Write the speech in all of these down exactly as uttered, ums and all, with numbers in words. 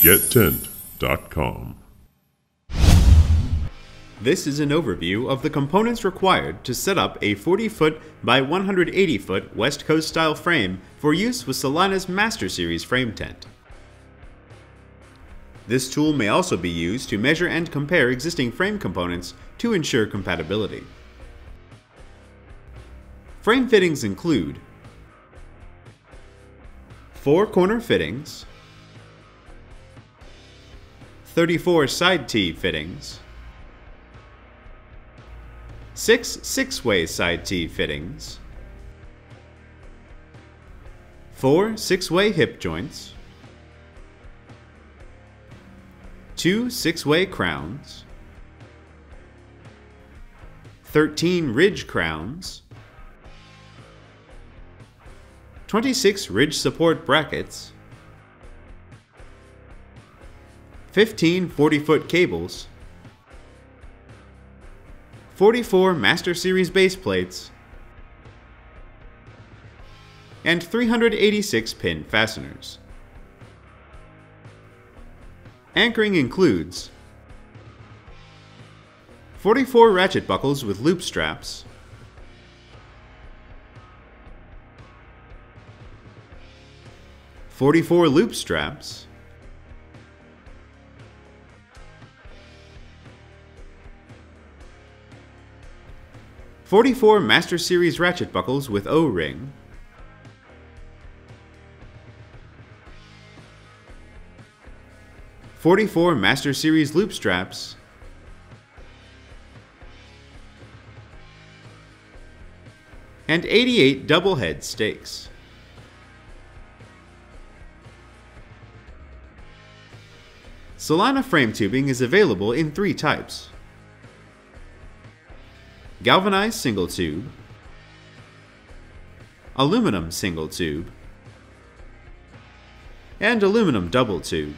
Get Tent dot com. This is an overview of the components required to set up a forty foot by one hundred eighty foot West Coast style frame for use with Celina's Master Series Frame Tent. This tool may also be used to measure and compare existing frame components to ensure compatibility. Frame fittings include four corner fittings, thirty-four side T fittings, six six-way side T fittings, four six-way hip joints, two six-way crowns, thirteen ridge crowns, twenty-six ridge support brackets, fifteen forty-foot cables, forty-four Master Series base plates, and three hundred eighty-six pin fasteners. Anchoring includes forty-four ratchet buckles with loop straps, forty-four loop straps, forty-four Master Series ratchet buckles with O-ring, forty-four Master Series loop straps, and eighty-eight double head stakes. Solana frame tubing is available in three types: galvanized single tube, aluminum single tube, and aluminum double tube.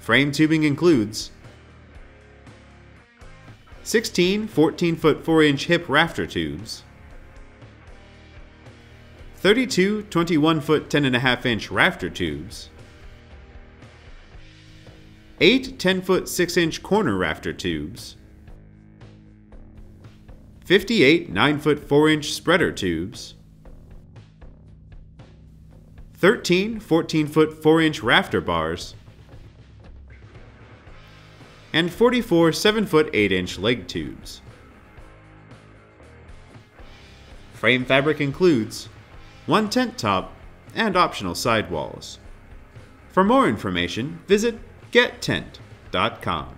Frame tubing includes sixteen fourteen-foot four-inch hip rafter tubes, thirty-two twenty-one-foot ten and a half inch rafter tubes, eight ten-foot six-inch corner rafter tubes, fifty-eight nine-foot four-inch spreader tubes, thirteen fourteen-foot four-inch rafter bars, and forty-four seven-foot eight-inch leg tubes. Frame fabric includes one tent top and optional sidewalls. For more information, visit Get Tent dot com.